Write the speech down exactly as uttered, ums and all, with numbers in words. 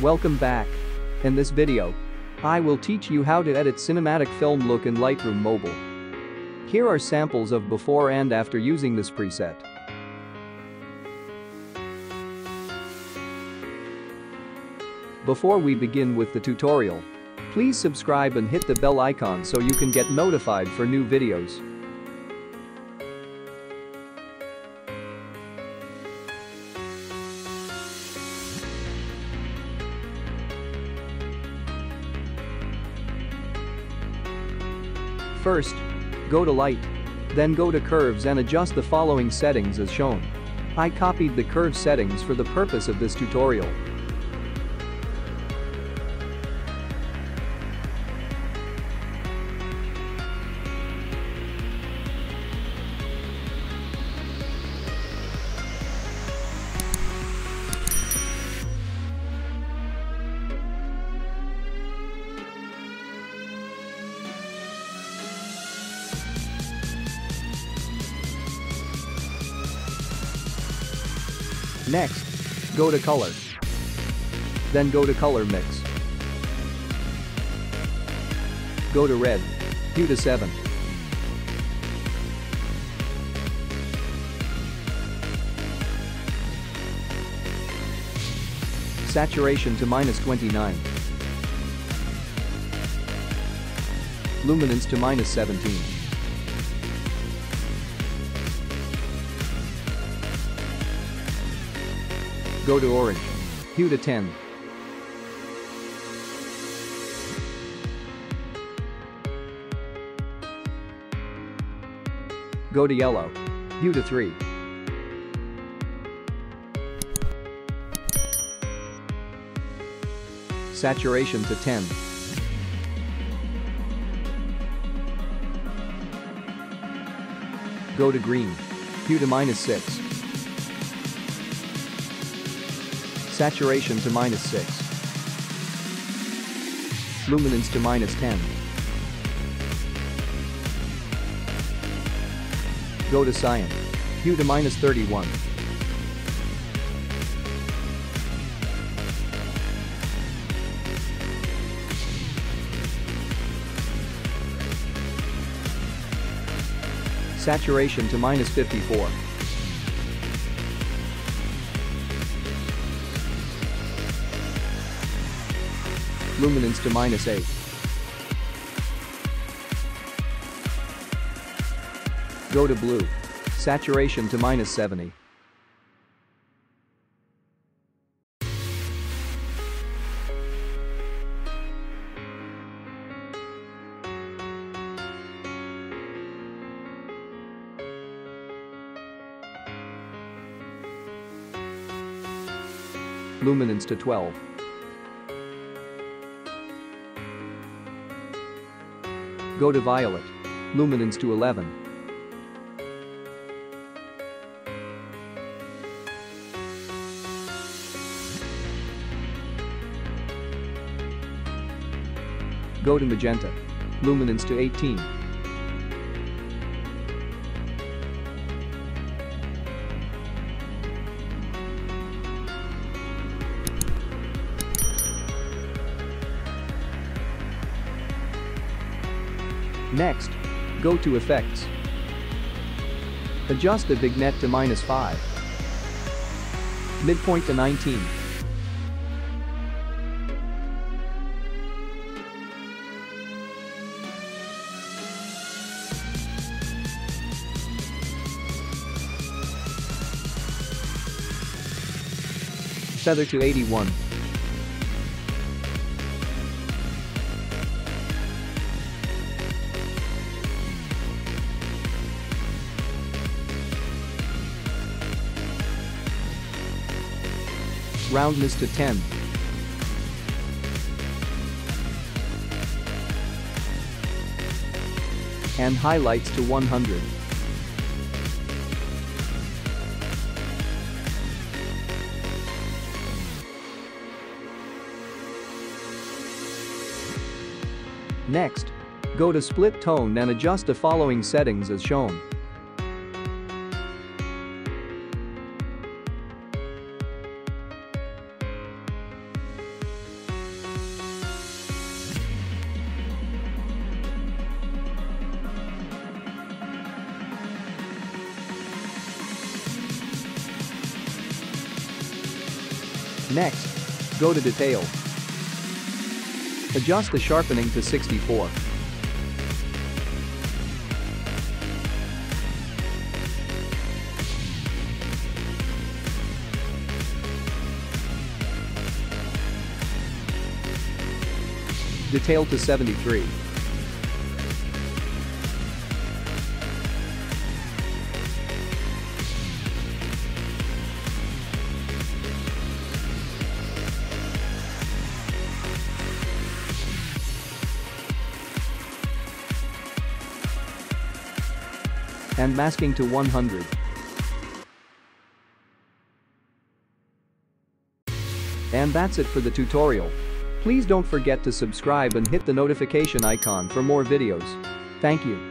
Welcome back. In this video, I will teach you how to edit cinematic film look in Lightroom Mobile. Here are samples of before and after using this preset. Before we begin with the tutorial, please subscribe and hit the bell icon so you can get notified for new videos. First, go to Light, then go to Curves and adjust the following settings as shown. I copied the curve settings for the purpose of this tutorial. Next, go to Color. Then go to Color Mix. Go to Red. Hue to seven. Saturation to minus twenty-nine. Luminance to minus seventeen. Go to Orange. Hue to ten. Go to Yellow. Hue to three. Saturation to ten. Go to Green. Hue to minus six. Saturation to minus six. Luminance to minus ten. Go to Cyan. Hue to minus thirty-one. Saturation to minus fifty-four. Luminance to minus eight. Go to Blue. Saturation to minus seventy. Luminance to twelve. Go to Violet. Luminance to eleven. Go to Magenta. Luminance to eighteen. Next, go to Effects. Adjust the vignette to minus five. Midpoint to nineteen. Feather to eighty-one. Roundness to ten. And highlights to one hundred. Next, go to Split Tone and adjust the following settings as shown. Next, go to Detail. Adjust the sharpening to sixty-four. Detail to seventy-three. And masking to one hundred. And that's it for the tutorial. Please don't forget to subscribe and hit the notification icon for more videos. Thank you.